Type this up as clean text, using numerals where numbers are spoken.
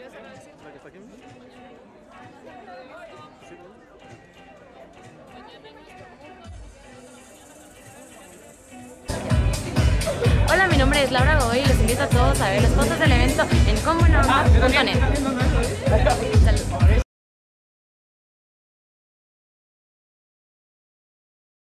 ¿La que está aquí? Sí, ¿no? Hola, mi nombre es Laura Godoy y los invito a todos a ver los fotos del evento en conbuenaonda.net.